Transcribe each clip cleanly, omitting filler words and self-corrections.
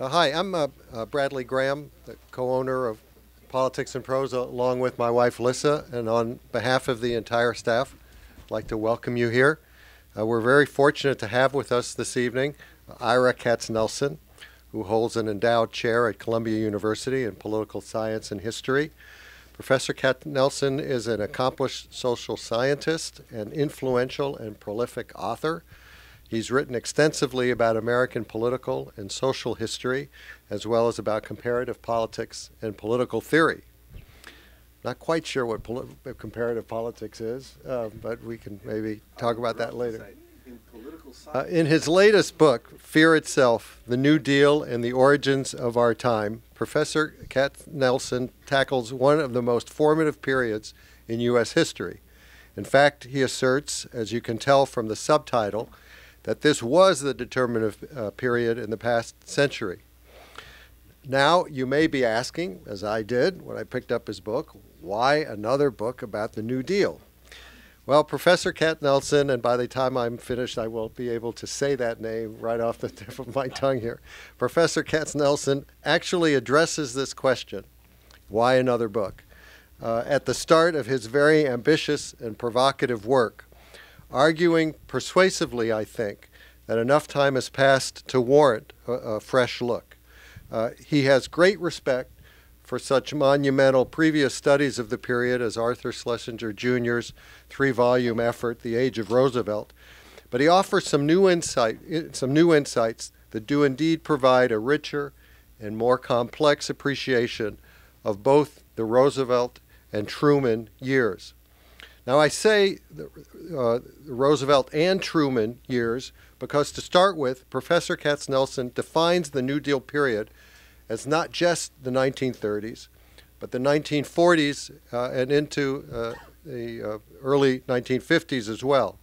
Hi, I'm Bradley Graham, the co-owner of Politics and Prose, along with my wife, Lissa, and on behalf of the entire staff, I'd like to welcome you here. We're very fortunate to have with us this evening Ira Katznelson, who holds an endowed chair at Columbia University in political science and history. Professor Katznelson is an accomplished social scientist, an influential and prolific author. He's written extensively about American political and social history, as well as about comparative politics and political theory. Not quite sure what comparative politics is, but we can maybe talk about that later. In his latest book, Fear Itself, The New Deal and the Origins of Our Time, Professor Katznelson tackles one of the most formative periods in U.S. history. In fact, he asserts, as you can tell from the subtitle, that this was the determinative period in the past century. Now, you may be asking, as I did when I picked up his book, why another book about the New Deal? Well, Professor Katznelson, and by the time I'm finished, I will be able to say that name right off the tip of my tongue here. Professor Katznelson actually addresses this question, why another book, at the start of his very ambitious and provocative work, arguing persuasively, I think, that enough time has passed to warrant a fresh look. He has great respect for such monumental previous studies of the period as Arthur Schlesinger Jr.'s three-volume effort, The Age of Roosevelt, but he offers some new insights that do indeed provide a richer and more complex appreciation of both the Roosevelt and Truman years. Now, I say the Roosevelt and Truman years because, to start with, Professor Katznelson defines the New Deal period as not just the 1930s, but the 1940s and into the early 1950s as well.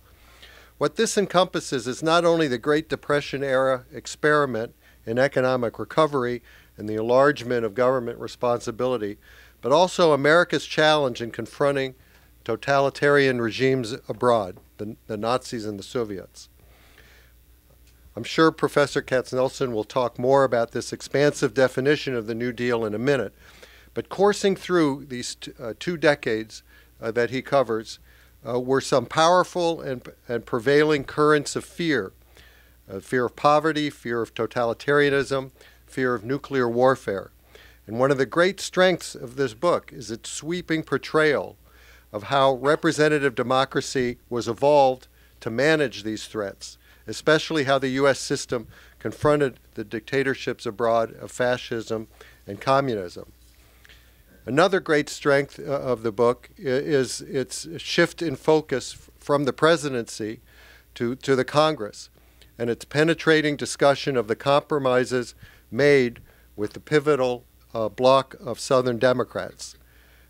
What this encompasses is not only the Great Depression-era experiment in economic recovery and the enlargement of government responsibility, but also America's challenge in confronting totalitarian regimes abroad, the Nazis and the Soviets. I'm sure Professor Katznelson will talk more about this expansive definition of the New Deal in a minute, but coursing through these two decades that he covers were some powerful and prevailing currents of fear. Fear of poverty, fear of totalitarianism, fear of nuclear warfare. And one of the great strengths of this book is its sweeping portrayal of how representative democracy was evolved to manage these threats, especially how the U.S. system confronted the dictatorships abroad of fascism and communism. Another great strength of the book is its shift in focus from the presidency to the Congress, and its penetrating discussion of the compromises made with the pivotal bloc of Southern Democrats.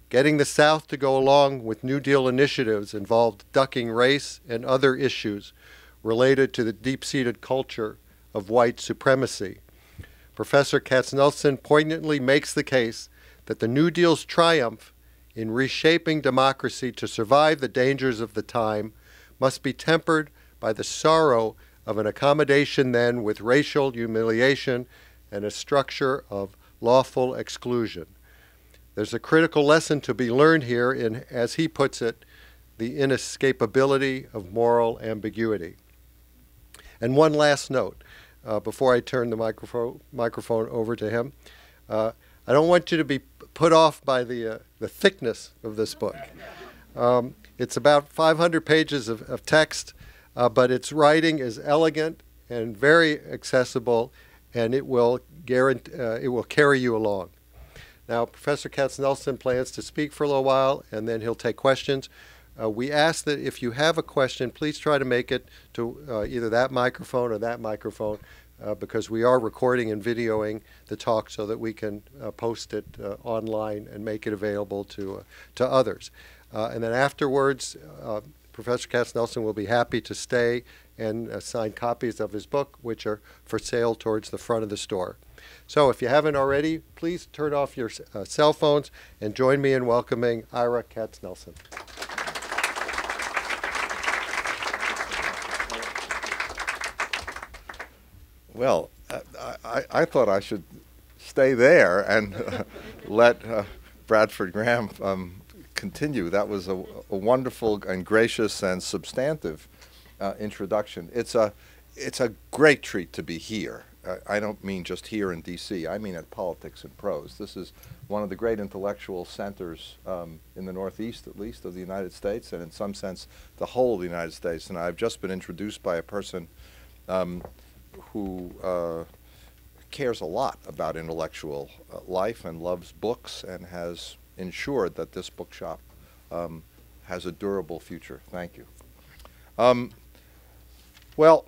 Getting the South to go along with New Deal initiatives involved ducking race and other issues related to the deep-seated culture of white supremacy. Professor Katznelson poignantly makes the case that the New Deal's triumph in reshaping democracy to survive the dangers of the time must be tempered by the sorrow of an accommodation then with racial humiliation and a structure of lawful exclusion. There's a critical lesson to be learned here in, as he puts it, the inescapability of moral ambiguity. And one last note before I turn the microphone over to him. I don't want you to be put off by the thickness of this book. It's about 500 pages of text, but its writing is elegant and very accessible, and it will guarantee, it will carry you along. Now, Professor Katznelson plans to speak for a little while, and then he'll take questions. We ask that if you have a question, please try to make it to either that microphone or that microphone, because we are recording and videoing the talk so that we can post it online and make it available to others. And then afterwards, Professor Katznelson will be happy to stay and sign copies of his book, which are for sale towards the front of the store. So if you haven't already, please turn off your cell phones and join me in welcoming Ira Katznelson. Well, I thought I should stay there and let Bradford Graham continue. That was a wonderful and gracious and substantive introduction. It's a great treat to be here. I don't mean just here in D.C. I mean at Politics and Prose. This is one of the great intellectual centers in the Northeast, at least, of the United States, and in some sense, the whole of the United States. And I've just been introduced by a person who cares a lot about intellectual life and loves books and has ensured that this bookshop has a durable future. Thank you. Well,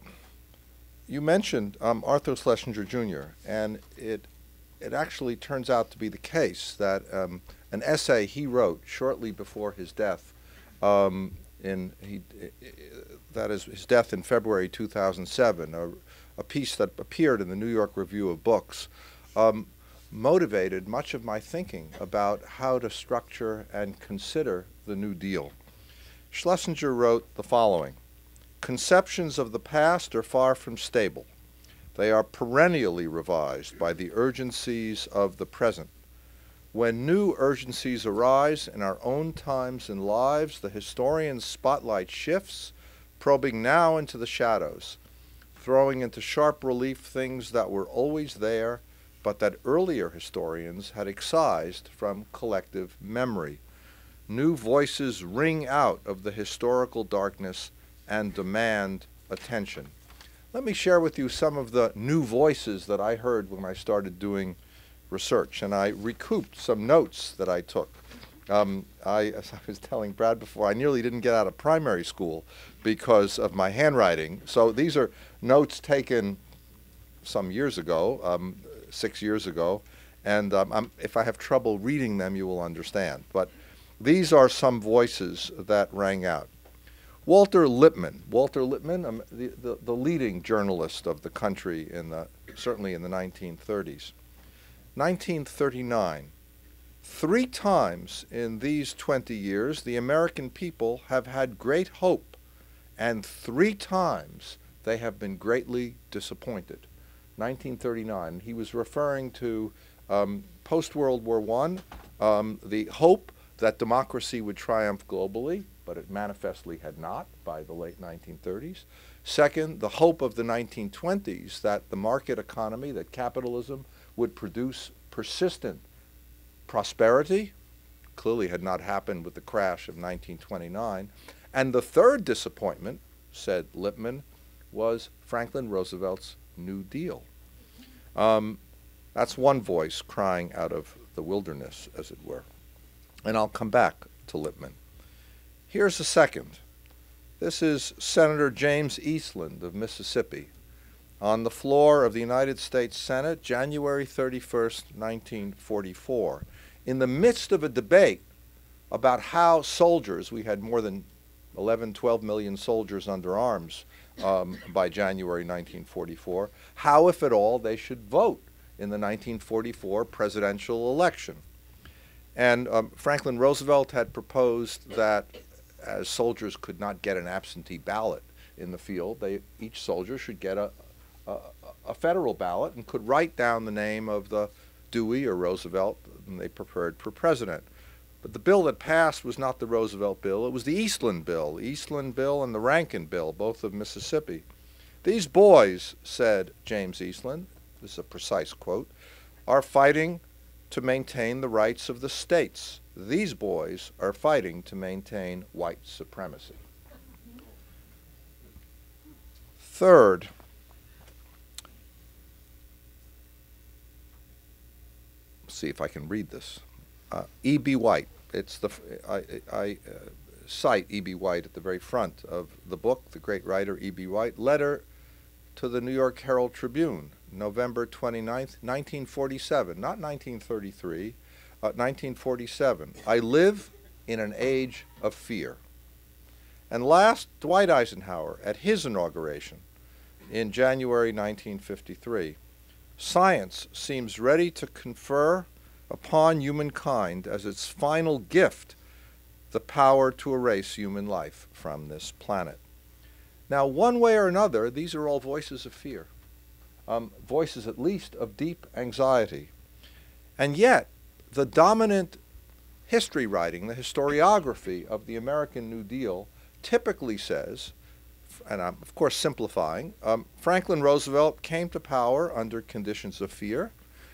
you mentioned Arthur Schlesinger Jr., and it actually turns out to be the case that an essay he wrote shortly before his death, that is his death in February 2007, a piece that appeared in the New York Review of Books, motivated much of my thinking about how to structure and consider the New Deal. Schlesinger wrote the following: "Conceptions of the past are far from stable. They are perennially revised by the urgencies of the present. When new urgencies arise in our own times and lives, the historian's spotlight shifts, probing now into the shadows, throwing into sharp relief things that were always there, but that earlier historians had excised from collective memory. New voices ring out of the historical darkness and demand attention." Let me share with you some of the new voices that I heard when I started doing research, and I recouped some notes that I took. As I was telling Brad before, I nearly didn't get out of primary school because of my handwriting. So these are notes taken some years ago, 6 years ago, and if I have trouble reading them, you will understand. But these are some voices that rang out. Walter Lippmann. Walter Lippmann, the leading journalist of the country, certainly in the 1930s. 1939. "Three times in these 20 years, the American people have had great hope, and three times they have been greatly disappointed." 1939. He was referring to post-World War I, the hope that democracy would triumph globally, but it manifestly had not by the late 1930s. Second, the hope of the 1920s that the market economy, that capitalism would produce persistent prosperity, clearly had not happened with the crash of 1929. And the third disappointment, said Lippmann, was Franklin Roosevelt's New Deal. That's one voice crying out of the wilderness, as it were. And I'll come back to Lippmann. Here's a second. This is Senator James Eastland of Mississippi on the floor of the United States Senate, January 31st, 1944, in the midst of a debate about how soldiers — we had more than 11, 12 million soldiers under arms by January 1944, how, if at all, they should vote in the 1944 presidential election. And Franklin Roosevelt had proposed that, as soldiers could not get an absentee ballot in the field, each soldier should get a federal ballot and could write down the name of the Dewey or Roosevelt they preferred for president. But the bill that passed was not the Roosevelt bill, it was the Eastland bill. The Eastland bill and the Rankin bill, both of Mississippi. "These boys," said James Eastland, this is a precise quote, "are fighting to maintain the rights of the states. These boys are fighting to maintain white supremacy." Third, let's see if I can read this. E.B. White. I cite E.B. White at the very front of the book, the great writer E.B. White. Letter to the New York Herald Tribune, November 29th, 1947, not 1933. 1947, "I live in an age of fear." And last, Dwight Eisenhower at his inauguration in January 1953, "Science seems ready to confer upon humankind as its final gift the power to erase human life from this planet." Now, one way or another, these are all voices of fear. voices at least of deep anxiety. And yet, the dominant history writing, the historiography of the American New Deal typically says, and I'm of course simplifying, Franklin Roosevelt came to power under conditions of fear.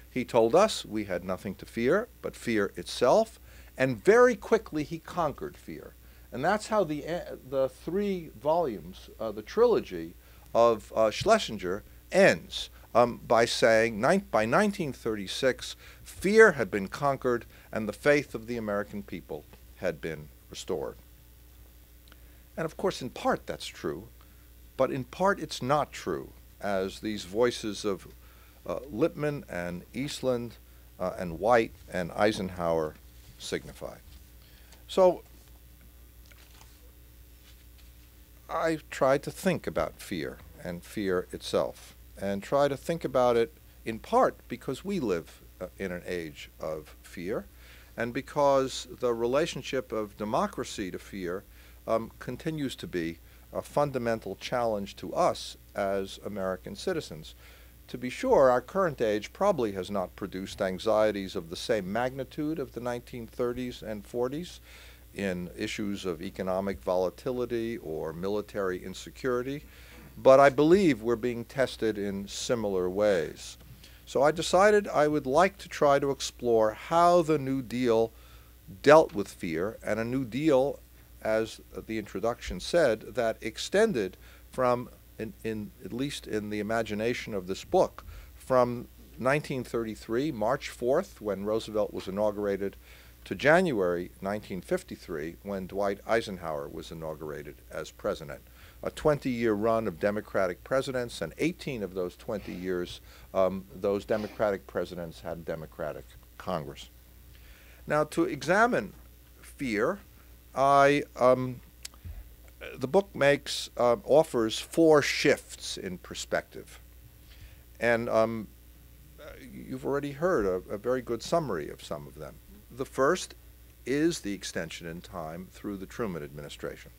He told us we had nothing to fear but fear itself, and very quickly he conquered fear. And that's how the three volumes, the trilogy of Schlesinger ends, by saying by 1936 fear had been conquered and the faith of the American people had been restored. And of course in part that's true, but in part it's not true, as these voices of Lippmann and Eastland and White and Eisenhower signify. So I tried to think about fear and fear itself, and try to think about it in part because we live in an age of fear, and because the relationship of democracy to fear continues to be a fundamental challenge to us as American citizens. To be sure, our current age probably has not produced anxieties of the same magnitude of the 1930s and 40s in issues of economic volatility or military insecurity, but I believe we're being tested in similar ways. So I decided I would like to try to explore how the New Deal dealt with fear, and a New Deal, as the introduction said, that extended from, at least in the imagination of this book, from 1933, March 4th, when Roosevelt was inaugurated, to January 1953, when Dwight Eisenhower was inaugurated as president. A 20-year run of Democratic presidents, and 18 of those 20 years, those Democratic presidents had Democratic Congress. Now, to examine fear, the book offers four shifts in perspective. And you've already heard a very good summary of some of them. The first is the extension in time through the Truman administration.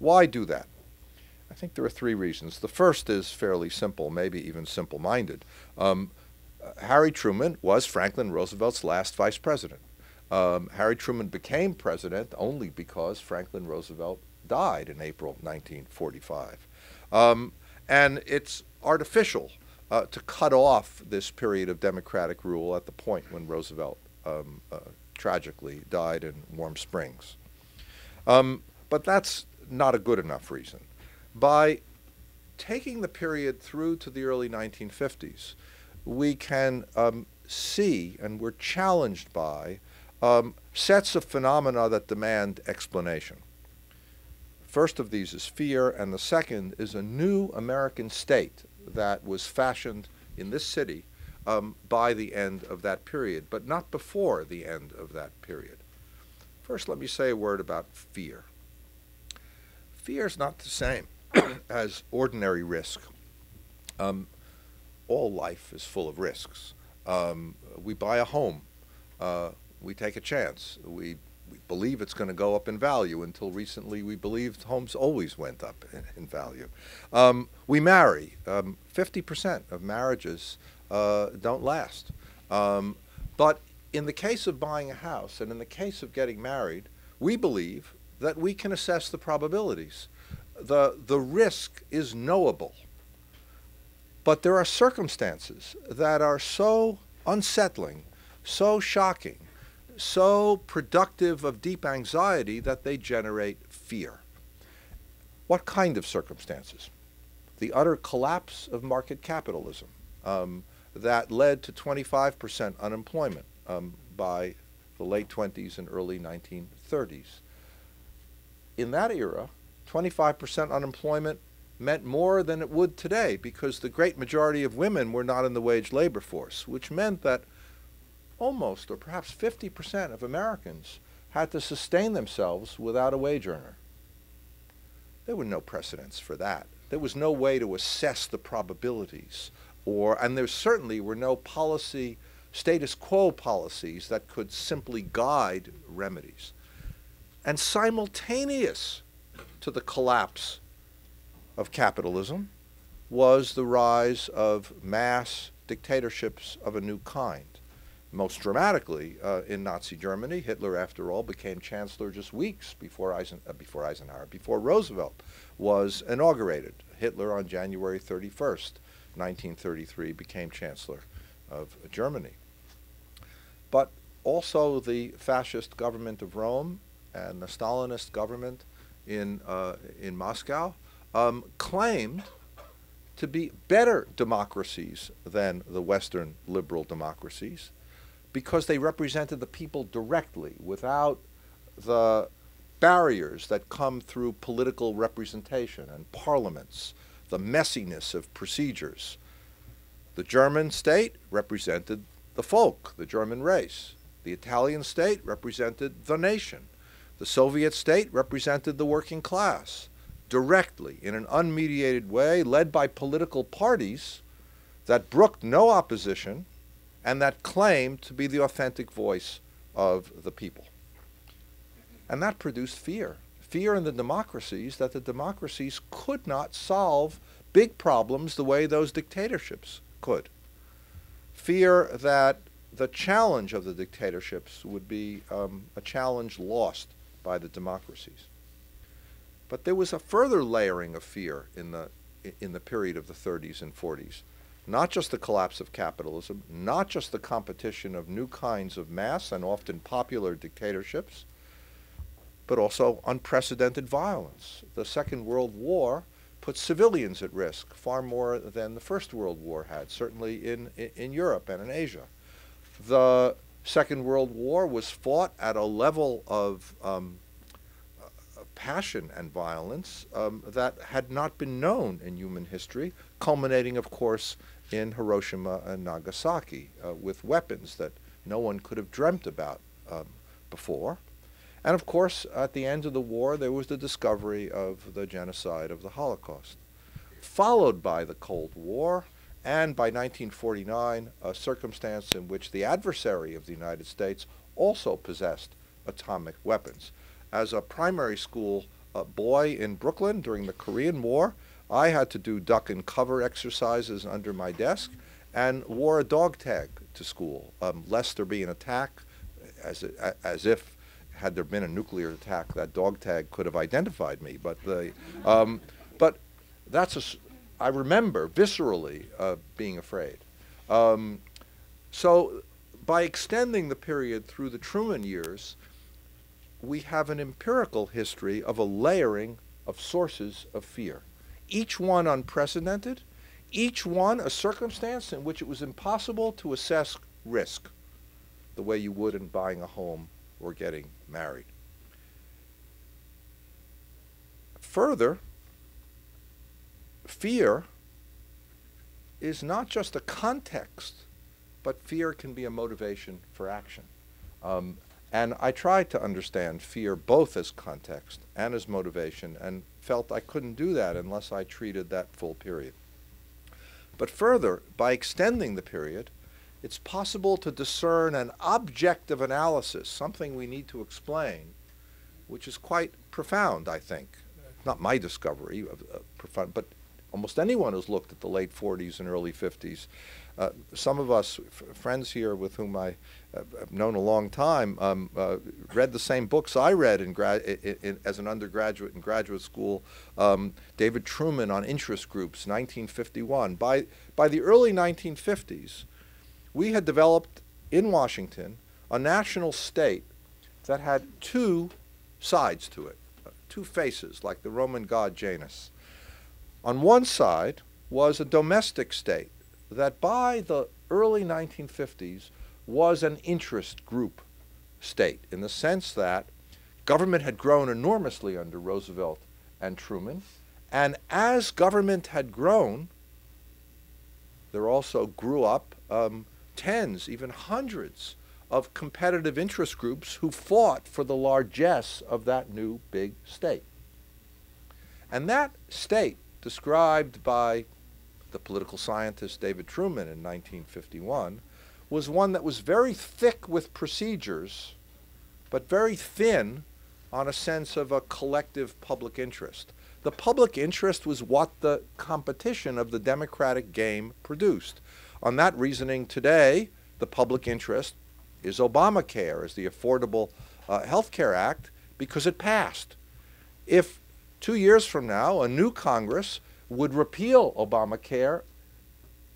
Why do that? I think there are three reasons. The first is fairly simple, maybe even simple-minded. Harry Truman was Franklin Roosevelt's last vice president. Harry Truman became president only because Franklin Roosevelt died in April 1945. And it's artificial to cut off this period of Democratic rule at the point when Roosevelt tragically died in Warm Springs. But that's not a good enough reason. By taking the period through to the early 1950s, we can see, and we're challenged by, sets of phenomena that demand explanation. First of these is fear, and the second is a new American state that was fashioned in this city by the end of that period, but not before the end of that period. First, let me say a word about fear. Fear is not the same as ordinary risk. All life is full of risks. We buy a home. We take a chance. We believe it's going to go up in value. Until recently, we believed homes always went up in value. We marry. 50% of marriages don't last. But in the case of buying a house and in the case of getting married, we believe that we can assess the probabilities. The risk is knowable. But there are circumstances that are so unsettling, so shocking, so productive of deep anxiety that they generate fear. What kind of circumstances? The utter collapse of market capitalism. That led to 25% unemployment by the late 20s and early 1930s. In that era, 25% unemployment meant more than it would today because the great majority of women were not in the wage labor force, which meant that almost or perhaps 50% of Americans had to sustain themselves without a wage earner. There were no precedents for that. There was no way to assess the probabilities. And there certainly were no status quo policies that could simply guide remedies. And simultaneous to the collapse of capitalism was the rise of mass dictatorships of a new kind. Most dramatically in Nazi Germany. Hitler, after all, became chancellor just weeks before, before Roosevelt was inaugurated. Hitler, on January 31st, 1933, became chancellor of Germany. But also the fascist government of Rome and the Stalinist government in Moscow claimed to be better democracies than the Western liberal democracies, because they represented the people directly, without the barriers that come through political representation and parliaments, the messiness of procedures. The German state represented the folk, the German race. The Italian state represented the nation. The Soviet state represented the working class directly, in an unmediated way, led by political parties that brooked no opposition and that claimed to be the authentic voice of the people. And that produced fear. Fear in the democracies that the democracies could not solve big problems the way those dictatorships could. Fear that the challenge of the dictatorships would be a challenge lost by the democracies. But there was a further layering of fear in the period of the 30s and 40s. Not just the collapse of capitalism, not just the competition of new kinds of mass and often popular dictatorships, but also unprecedented violence. The Second World War put civilians at risk far more than the First World War had, certainly in Europe and in Asia. The Second World War was fought at a level of passion and violence that had not been known in human history, culminating, of course, in Hiroshima and Nagasaki with weapons that no one could have dreamt about before. And of course, at the end of the war, there was the discovery of the genocide of the Holocaust, followed by the Cold War, and by 1949, a circumstance in which the adversary of the United States also possessed atomic weapons. As a primary school boy in Brooklyn during the Korean War, I had to do duck and cover exercises under my desk and wore a dog tag to school, lest there be an attack, as if, had there been a nuclear attack, that dog tag could have identified me. But, but that's I remember viscerally being afraid. So by extending the period through the Truman years, we have an empirical history of a layering of sources of fear, each one unprecedented, each one a circumstance in which it was impossible to assess risk the way you would in buying a home or getting married. Further, fear is not just a context, but fear can be a motivation for action. And I tried to understand fear both as context and as motivation, and felt I couldn't do that unless I treated that full period. But further, by extending the period, it's possible to discern an objective analysis, something we need to explain, which is quite profound, I think. Not my discovery, profound, but almost anyone who's looked at the late 40s and early 50s. Some of us, friends here with whom I have known a long time, read the same books I read as an undergraduate in graduate school, David Truman on interest groups, 1951. By the early 1950s, we had developed in Washington a national state that had two sides to it, two faces, like the Roman god Janus. On one side was a domestic state that by the early 1950s was an interest group state, in the sense that government had grown enormously under Roosevelt and Truman, and as government had grown, there also grew up tens, even hundreds of competitive interest groups who fought for the largesse of that new big state. And that state, described by the political scientist David Truman in 1951, was one that was very thick with procedures, but very thin on a sense of a collective public interest. The public interest was what the competition of the Democratic game produced. On that reasoning today, the public interest is Obamacare, is the Affordable Health Care Act, because it passed. If 2 years from now a new Congress would repeal Obamacare,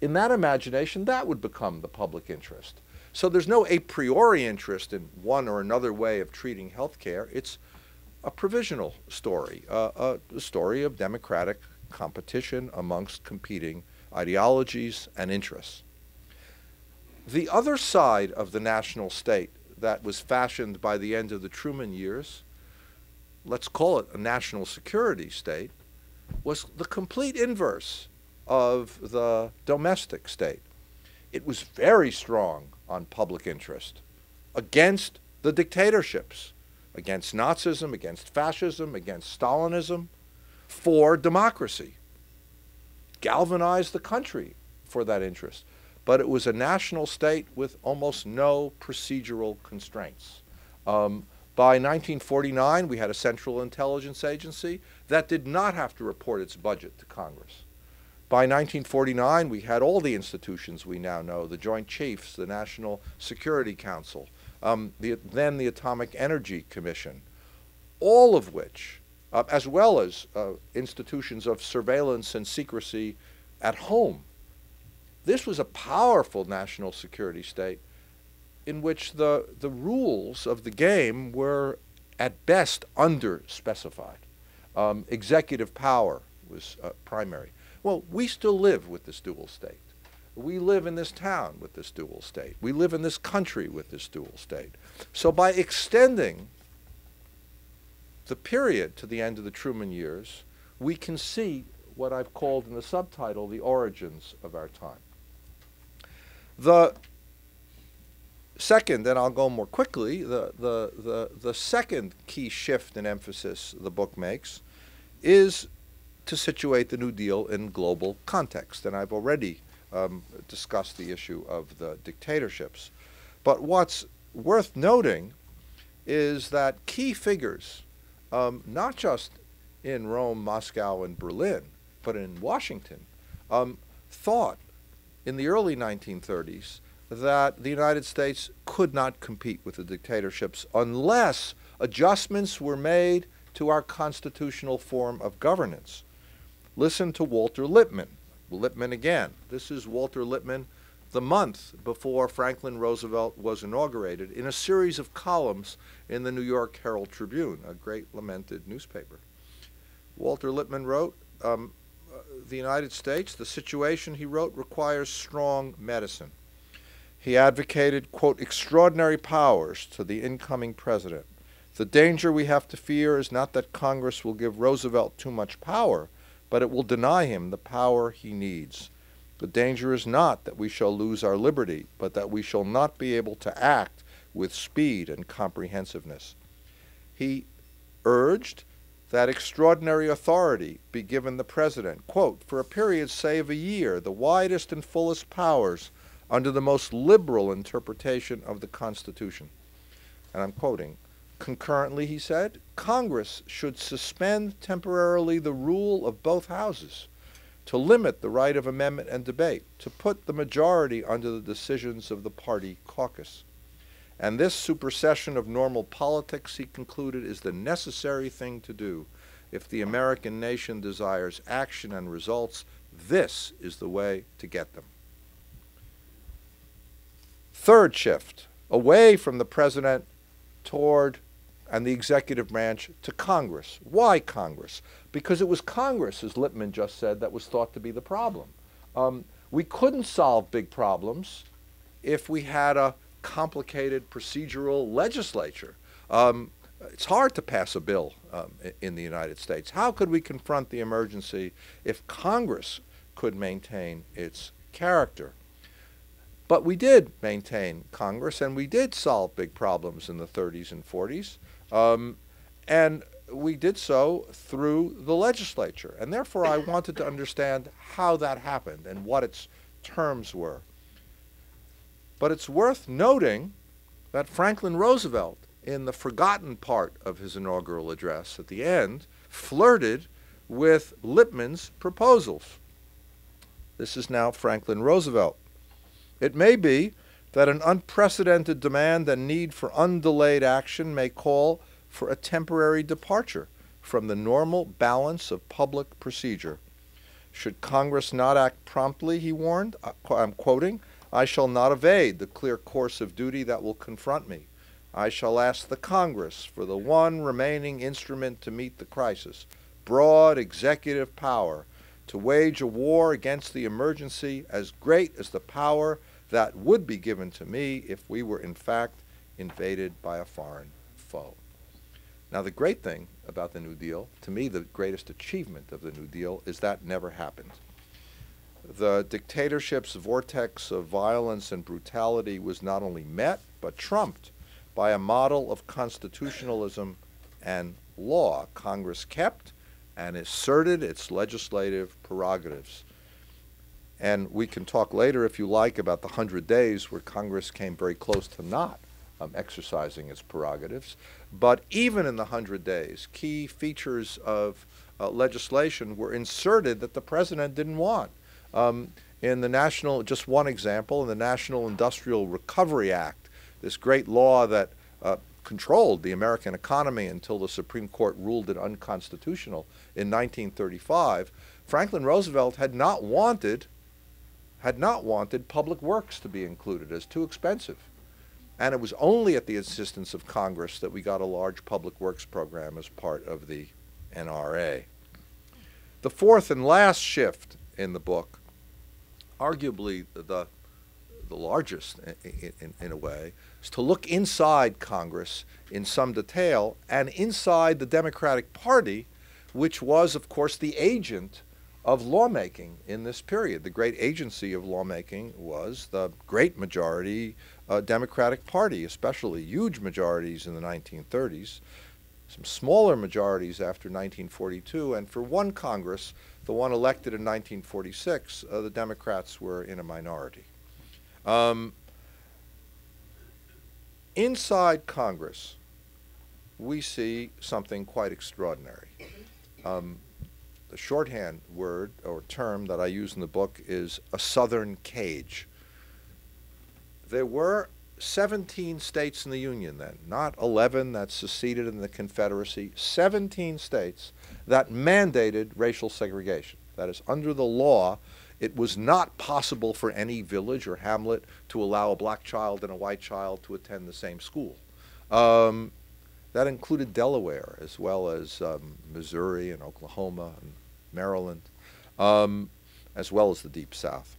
in that imagination, that would become the public interest. So there's no a priori interest in one or another way of treating health care. It's a provisional story, a story of democratic competition amongst competing ideologies and interests. The other side of the national state that was fashioned by the end of the Truman years, let's call it a national security state, was the complete inverse of the domestic state. It was very strong on public interest, against the dictatorships, against Nazism, against fascism, against Stalinism, for democracy. Galvanized the country for that interest. But it was a national state with almost no procedural constraints. By 1949, we had a Central Intelligence Agency that did not have to report its budget to Congress. By 1949, we had all the institutions we now know, the Joint Chiefs, the National Security Council, then the Atomic Energy Commission, all of which, as well as institutions of surveillance and secrecy at home. This was a powerful national security state in which the rules of the game were at best under-specified. Executive power was primary. Well, we still live with this dual state. We live in this town with this dual state. We live in this country with this dual state. So by extending the period to the end of the Truman years, we can see what I've called in the subtitle the origins of our time. The second, and I'll go more quickly, the second key shift in emphasis the book makes is to situate the New Deal in global context. And I've already discussed the issue of the dictatorships. But what's worth noting is that key figures, not just in Rome, Moscow, and Berlin, but in Washington, thought in the early 1930s that the United States could not compete with the dictatorships unless adjustments were made to our constitutional form of governance. Listen to Walter Lippmann. Lippmann again. This is Walter Lippmann the month before Franklin Roosevelt was inaugurated in a series of columns in the New York Herald Tribune, a great lamented newspaper. Walter Lippmann wrote, the United States, the situation, he wrote, requires strong medicine. He advocated, quote, extraordinary powers to the incoming president. The danger we have to fear is not that Congress will give Roosevelt too much power, but it will deny him the power he needs. The danger is not that we shall lose our liberty, but that we shall not be able to act with speed and comprehensiveness. He urged that extraordinary authority be given the president, quote, for a period, say, of a year, the widest and fullest powers under the most liberal interpretation of the Constitution. And I'm quoting. Concurrently, he said, Congress should suspend temporarily the rule of both houses, to limit the right of amendment and debate, to put the majority under the decisions of the party caucus. And this supersession of normal politics, he concluded, is the necessary thing to do. If the American nation desires action and results, this is the way to get them. Third shift, away from the president toward and the executive branch to Congress. Why Congress? Because it was Congress, as Lippmann just said, that was thought to be the problem. We couldn't solve big problems if we had a complicated procedural legislature. It's hard to pass a bill in the United States. How could we confront the emergency if Congress could maintain its character? But we did maintain Congress, and we did solve big problems in the 30s and 40s. And we did so through the legislature. And therefore, I wanted to understand how that happened and what its terms were. But it's worth noting that Franklin Roosevelt in the forgotten part of his inaugural address at the end, flirted with Lippmann's proposals. This is now Franklin Roosevelt. It may be that an unprecedented demand and need for undelayed action may call for a temporary departure from the normal balance of public procedure. Should Congress not act promptly, he warned, I'm quoting, I shall not evade the clear course of duty that will confront me. I shall ask the Congress for the one remaining instrument to meet the crisis, broad executive power, to wage a war against the emergency as great as the power that would be given to me if we were in fact invaded by a foreign foe. Now the great thing about the New Deal, to me the greatest achievement of the New Deal, is that never happened. The dictatorship's vortex of violence and brutality was not only met, but trumped by a model of constitutionalism and law. Congress kept and asserted its legislative prerogatives. And we can talk later, if you like, about the 100 days where Congress came very close to not exercising its prerogatives. But even in the 100 days, key features of legislation were inserted that the president didn't want. In the National, just one example, in the National Industrial Recovery Act, this great law that controlled the American economy until the Supreme Court ruled it unconstitutional in 1935, Franklin Roosevelt had not wanted public works to be included as too expensive. And it was only at the insistence of Congress that we got a large public works program as part of the NRA. The fourth and last shift in the book, arguably the largest in a way, is to look inside Congress in some detail and inside the Democratic Party, which was, of course, the agent of lawmaking in this period. The great agency of lawmaking was the great majority Democratic Party, especially huge majorities in the 1930s, some smaller majorities after 1942, and for one Congress, the one elected in 1946, the Democrats were in a minority. Inside Congress, we see something quite extraordinary. The shorthand word or term that I use in the book is a southern cage. There were 17 states in the Union then, not 11 that seceded in the Confederacy, 17 states that mandated racial segregation. That is, under the law, it was not possible for any village or hamlet to allow a black child and a white child to attend the same school. That included Delaware, as well as Missouri and Oklahoma and Maryland, as well as the Deep South.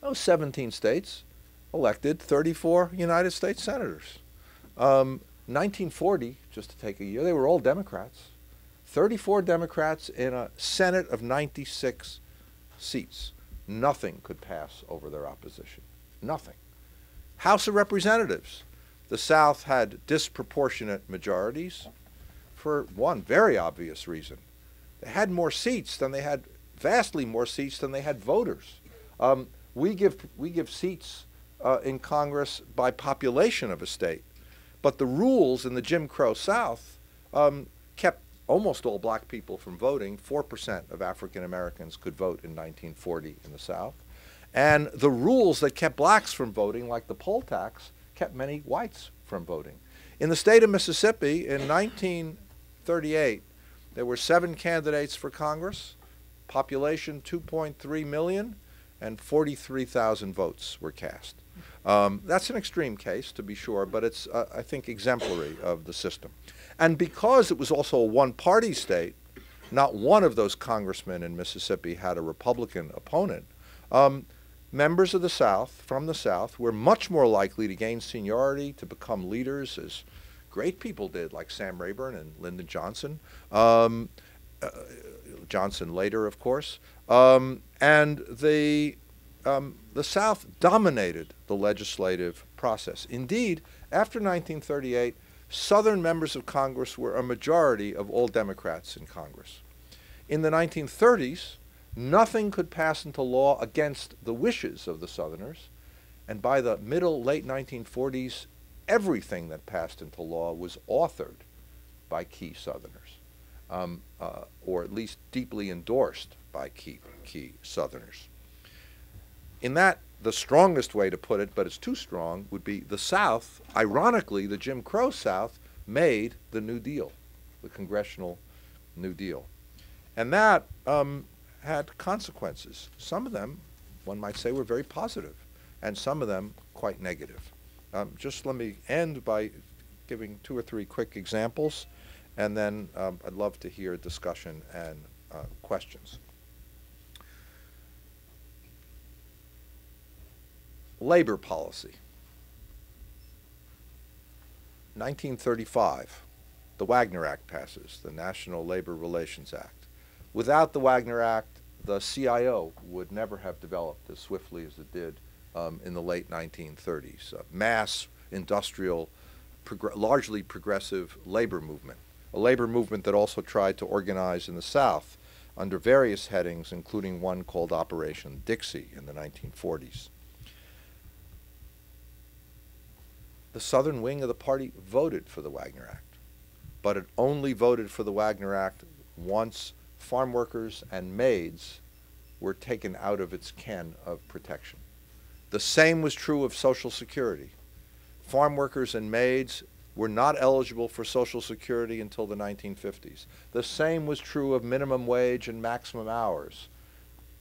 Those 17 states elected 34 United States senators. 1940, just to take a year, they were all Democrats. 34 Democrats in a Senate of 96 seats. Nothing could pass over their opposition. Nothing. House of Representatives. The South had disproportionate majorities for one very obvious reason. They had more seats than they had, vastly more seats than they had voters. We give seats in Congress by population of a state, but the rules in the Jim Crow South kept almost all black people from voting. 4% of African Americans could vote in 1940 in the South. And the rules that kept blacks from voting, like the poll tax, kept many whites from voting. In the state of Mississippi in 1938, there were 7 candidates for Congress, population 2.3 million, and 43,000 votes were cast. That's an extreme case, to be sure, but it's, I think, exemplary of the system. And because it was also a one-party state, not one of those congressmen in Mississippi had a Republican opponent. Members of the South, from the South, were much more likely to gain seniority, to become leaders, as great people did, like Sam Rayburn and Lyndon Johnson. Johnson later, of course. And the South dominated the legislative process. Indeed, after 1938, Southern members of Congress were a majority of all Democrats in Congress. In the 1930s, nothing could pass into law against the wishes of the Southerners, and by the middle, late 1940s, everything that passed into law was authored by key Southerners, or at least deeply endorsed by key Southerners. In that, the strongest way to put it, but it's too strong, would be the South, ironically, the Jim Crow South, made the New Deal, the Congressional New Deal. And that had consequences. Some of them, one might say, were very positive, and some of them quite negative. Just let me end by giving two or three quick examples, and then I'd love to hear discussion and questions. Labor policy. 1935, the Wagner Act passes, the National Labor Relations Act. Without the Wagner Act, the CIO would never have developed as swiftly as it did in the late 1930s. Mass industrial, largely progressive labor movement, a labor movement that also tried to organize in the South under various headings, including one called Operation Dixie in the 1940s. The southern wing of the party voted for the Wagner Act, but it only voted for the Wagner Act once farm workers and maids were taken out of its ken of protection. The same was true of Social Security. Farm workers and maids were not eligible for Social Security until the 1950s. The same was true of minimum wage and maximum hours.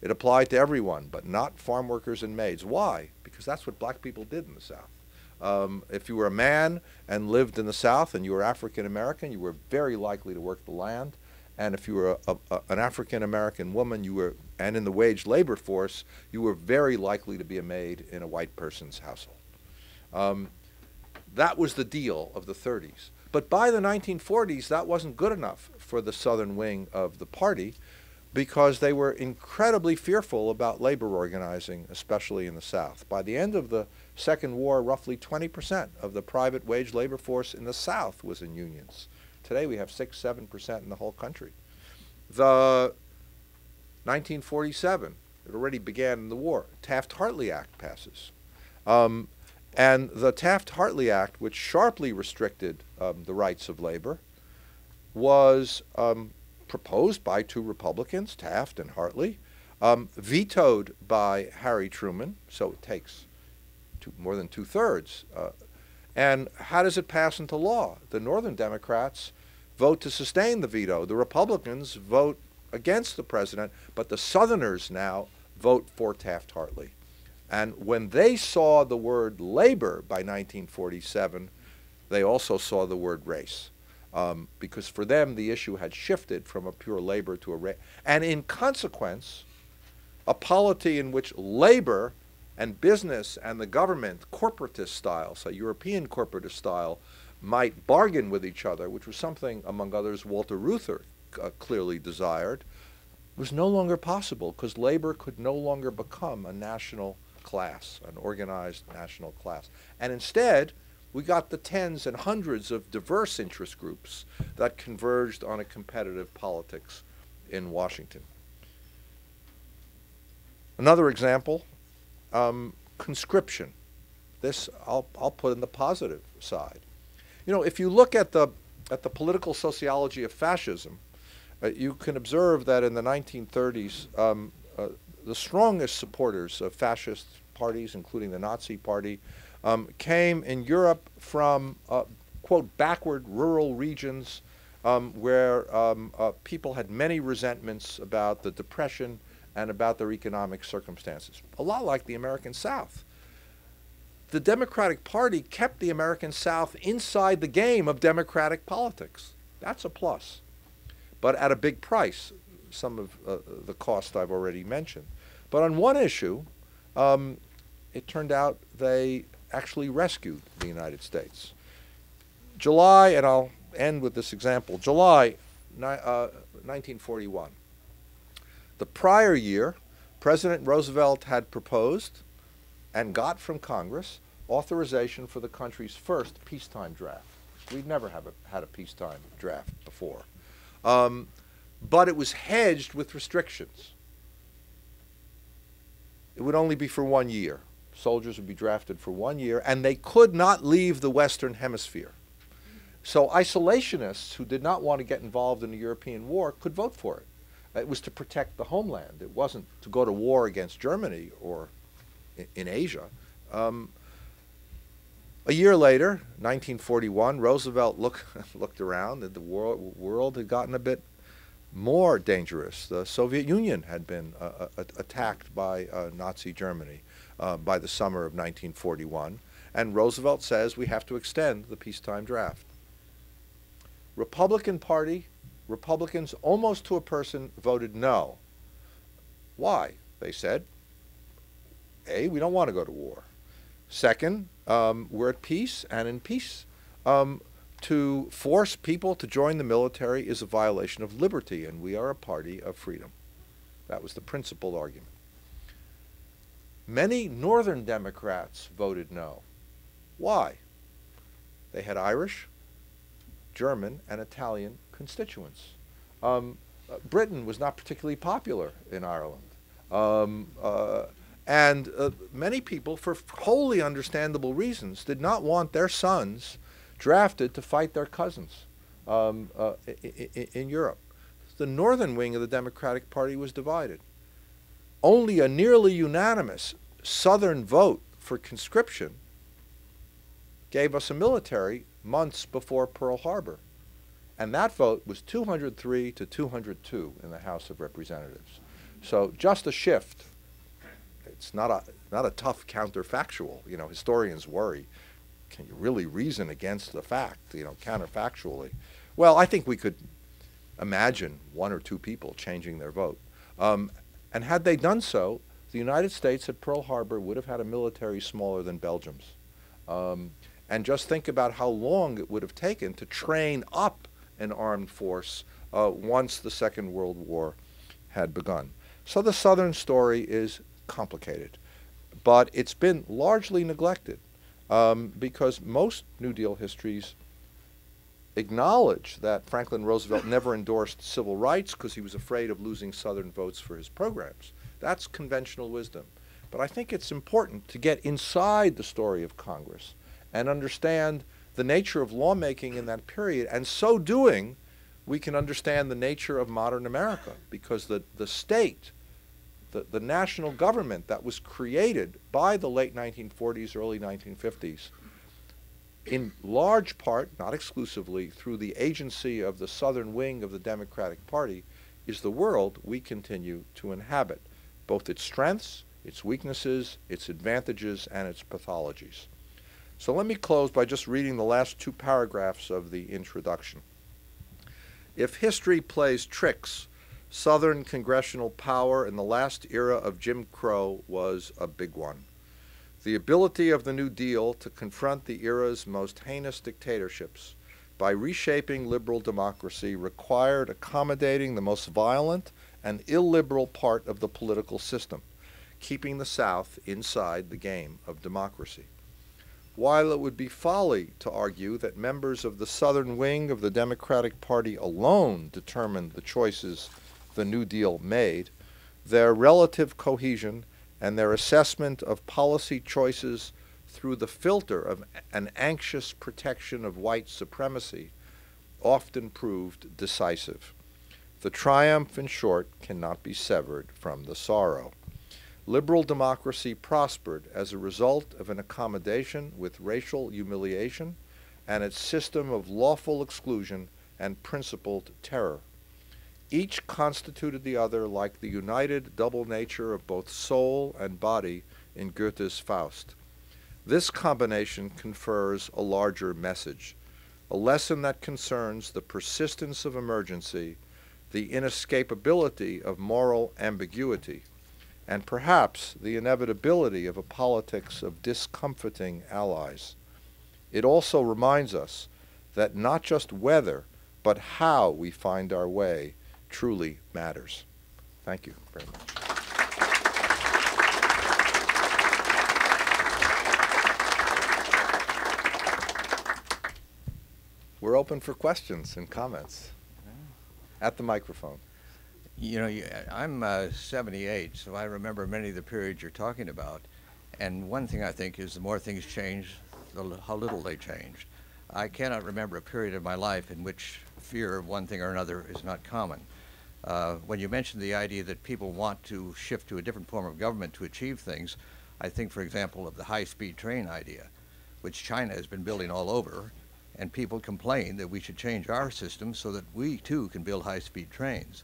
It applied to everyone, but not farm workers and maids. Why? Because that's what black people did in the South. If you were a man and lived in the South and you were African American, you were very likely to work the land. And if you were an African American woman, you were, and in the wage labor force, you were very likely to be a maid in a white person's household. That was the deal of the 30s. But by the 1940s, that wasn't good enough for the southern wing of the party because they were incredibly fearful about labor organizing, especially in the South. By the end of the Second War, roughly 20% of the private wage labor force in the South was in unions. Today we have 6–7% in the whole country. The 1947, it already began in the war, Taft-Hartley Act passes. And the Taft-Hartley Act, which sharply restricted the rights of labor, was proposed by two Republicans, Taft and Hartley, vetoed by Harry Truman, so it takes more than two-thirds. And how does it pass into law? The Northern Democrats vote to sustain the veto. The Republicans vote against the president, but the Southerners now vote for Taft-Hartley. And when they saw the word labor by 1947, they also saw the word race. Because for them, the issue had shifted from a pure labor to a race. And in consequence, a polity in which labor and business and the government, corporatist style, so European corporatist style, might bargain with each other, which was something, among others, Walter Reuther clearly desired, was no longer possible because labor could no longer become a national class, an organized national class. And instead, we got the tens and hundreds of diverse interest groups that converged on a competitive politics in Washington. Another example, conscription. This I'll put in the positive side. You know, if you look at the political sociology of fascism, you can observe that in the 1930s, the strongest supporters of fascist parties, including the Nazi Party, came in Europe from, quote, backward rural regions where people had many resentments about the Depression and about their economic circumstances, a lot like the American South. The Democratic Party kept the American South inside the game of democratic politics. That's a plus, but at a big price, some of the cost I've already mentioned. But on one issue, it turned out they actually rescued the United States. July, and I'll end with this example, July 1941. The prior year, President Roosevelt had proposed and got from Congress authorization for the country's first peacetime draft. We'd never had a peacetime draft before. But it was hedged with restrictions. It would only be for 1 year. soldiers would be drafted for 1 year, and they could not leave the Western Hemisphere. So isolationists who did not want to get involved in the European war could vote for it. It was to protect the homeland. It wasn't to go to war against Germany or in Asia. A year later, 1941, Roosevelt looked around, and the world had gotten a bit more dangerous. The Soviet Union had been attacked by Nazi Germany by the summer of 1941, and Roosevelt says we have to extend the peacetime draft. Republican Party, Republicans almost to a person voted no. Why? They said, A, we don't want to go to war. Second, we're at peace, and in peace, to force people to join the military is a violation of liberty, and we are a party of freedom. That was the principal argument. Many Northern Democrats voted no. Why? They had Irish, German, and Italian constituents. Britain was not particularly popular in Ireland. And many people, for wholly understandable reasons, did not want their sons drafted to fight their cousins in Europe. The northern wing of the Democratic Party was divided. Only a nearly unanimous southern vote for conscription gave us a military months before Pearl Harbor. And that vote was 203 to 202 in the House of Representatives. So just a shift. It's not a tough counterfactual. You know, historians worry, can you really reason against the fact, you know, counterfactually? Well, I think we could imagine one or two people changing their vote. And had they done so, the United States at Pearl Harbor would have had a military smaller than Belgium's. And just think about how long it would have taken to train up an armed force once the Second World War had begun. So the Southern story is complicated, but it's been largely neglected because most New Deal histories acknowledge that Franklin Roosevelt never endorsed civil rights because he was afraid of losing Southern votes for his programs. That's conventional wisdom. But I think it's important to get inside the story of Congress and understand the nature of lawmaking in that period, and so doing we can understand the nature of modern America, because the state, the national government that was created by the late 1940s, early 1950s, in large part, not exclusively, through the agency of the southern wing of the Democratic Party, is the world we continue to inhabit, both its strengths, its weaknesses, its advantages, and its pathologies. So let me close by just reading the last two paragraphs of the introduction. If history plays tricks, Southern congressional power in the last era of Jim Crow was a big one. The ability of the New Deal to confront the era's most heinous dictatorships by reshaping liberal democracy required accommodating the most violent and illiberal part of the political system, keeping the South inside the game of democracy. While it would be folly to argue that members of the Southern wing of the Democratic Party alone determined the choices the New Deal made, their relative cohesion and their assessment of policy choices through the filter of an anxious protection of white supremacy often proved decisive. The triumph, in short, cannot be severed from the sorrow. Liberal democracy prospered as a result of an accommodation with racial humiliation and its system of lawful exclusion and principled terror. Each constituted the other like the united double nature of both soul and body in Goethe's Faust. This combination confers a larger message, a lesson that concerns the persistence of emergency, the inescapability of moral ambiguity, and perhaps the inevitability of a politics of discomfiting allies. It also reminds us that not just whether, but how we find our way truly matters. Thank you very much. We're open for questions and comments at the microphone. You know, I'm 78, so I remember many of the periods you're talking about. And one thing I think is the more things change, how little they change. I cannot remember a period of my life in which fear of one thing or another is not common. When you mentioned the idea that people want to shift to a different form of government to achieve things, I think, for example, of the high-speed train idea, which China has been building all over, and people complain that we should change our system so that we, too, can build high-speed trains.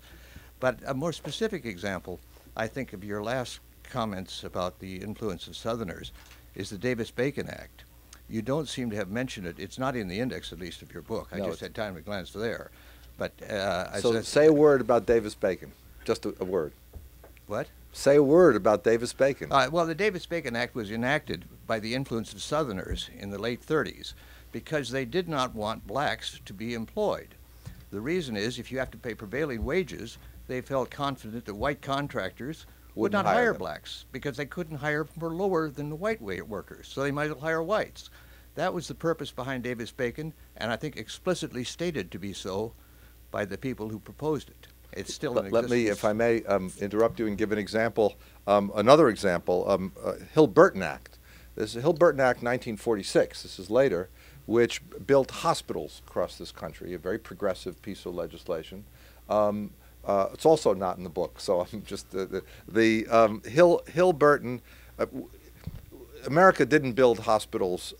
But a more specific example, I think, of your last comments about the influence of Southerners is the Davis-Bacon Act. You don't seem to have mentioned it. It's not in the index, at least, of your book. No, I just had time to glance there. But so say a word about Davis-Bacon, just a word. What? Say a word about Davis-Bacon. Well, the Davis-Bacon Act was enacted by the influence of Southerners in the late 30s because they did not want blacks to be employed. The reason is if you have to pay prevailing wages, they felt confident that white contractors would not hire blacks because they couldn't hire for lower than the white workers, so they might as well hire whites. That was the purpose behind Davis-Bacon, and I think explicitly stated to be so by the people who proposed it. It's still in existence. Let me, if I may, interrupt you and give an example, another example, Hill-Burton Act. This is the Hill-Burton Act 1946, this is later, which built hospitals across this country, a very progressive piece of legislation. It's also not in the book, so I'm just, Hill-Burton, America didn't build hospitals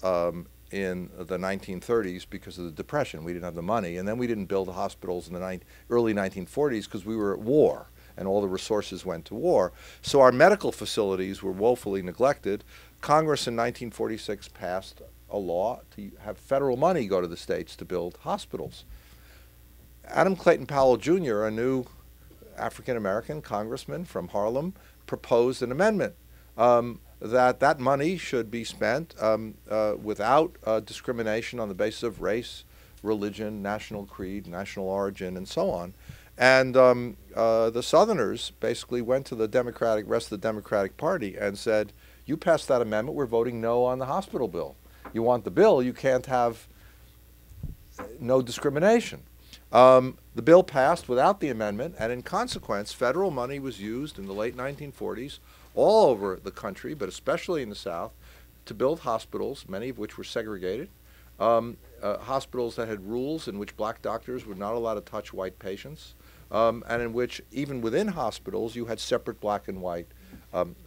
in the 1930s because of the Depression. We didn't have the money, and then we didn't build hospitals in the early 1940s because we were at war, and all the resources went to war. So our medical facilities were woefully neglected. Congress in 1946 passed a law to have federal money go to the states to build hospitals. Adam Clayton Powell, Jr., a new African-American congressman from Harlem, proposed an amendment that money should be spent without discrimination on the basis of race, religion, national creed, national origin, and so on. And the Southerners basically went to the Democratic, rest of the Democratic Party and said, you passed that amendment, we're voting no on the hospital bill. You want the bill, you can't have no discrimination. The bill passed without the amendment, and in consequence, federal money was used in the late 1940s all over the country, but especially in the South, to build hospitals, many of which were segregated, hospitals that had rules in which black doctors were not allowed to touch white patients, and in which, even within hospitals, you had separate black and white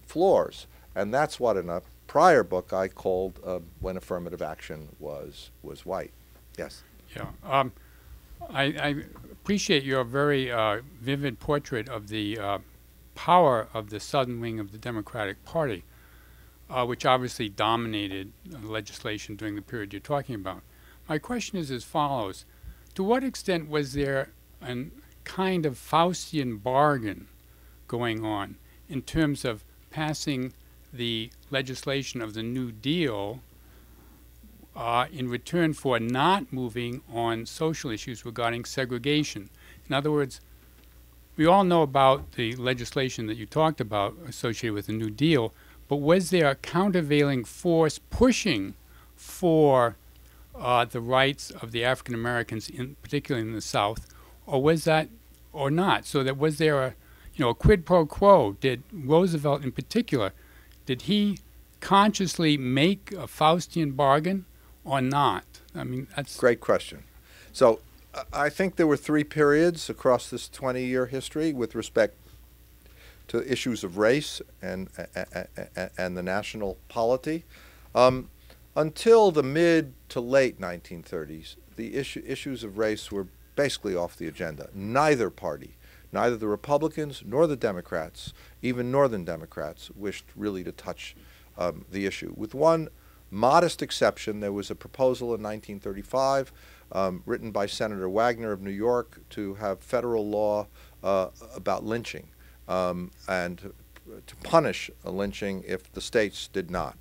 floors. And that's what in a prior book I called When Affirmative Action was White. Yes? Yeah. I appreciate your very vivid portrait of the power of the southern wing of the Democratic Party, which obviously dominated legislation during the period you're talking about. My question is as follows. To what extent was there a kind of Faustian bargain going on in terms of passing the legislation of the New Deal in return for not moving on social issues regarding segregation? In other words, we all know about the legislation that you talked about associated with the New Deal, but was there a countervailing force pushing for the rights of the African Americans, in particularly in the South, or was that, or not? So that was there a, you know, a quid pro quo? Did Roosevelt, in particular, did he consciously make a Faustian bargain? Or not? I mean, that's... Great question. So I think there were three periods across this 20-year history with respect to issues of race and the national polity. Until the mid to late 1930s, the issues of race were basically off the agenda. Neither party, neither the Republicans nor the Democrats, even Northern Democrats, wished really to touch the issue. With one modest exception, there was a proposal in 1935 written by Senator Wagner of New York to have federal law about lynching and to punish a lynching if the states did not.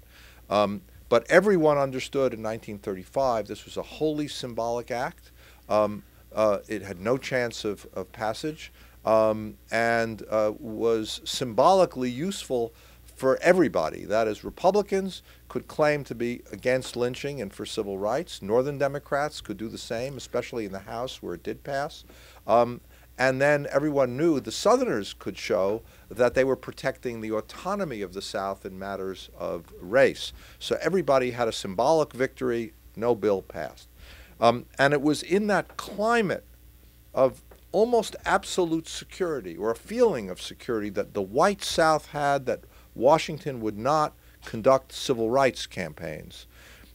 But everyone understood in 1935 this was a wholly symbolic act. It had no chance of passage and was symbolically useful for everybody. That is, Republicans could claim to be against lynching and for civil rights. Northern Democrats could do the same, especially in the House where it did pass. And then everyone knew the Southerners could show that they were protecting the autonomy of the South in matters of race. So everybody had a symbolic victory, no bill passed. And it was in that climate of almost absolute security, or a feeling of security that the white South had, that Washington would not conduct civil rights campaigns,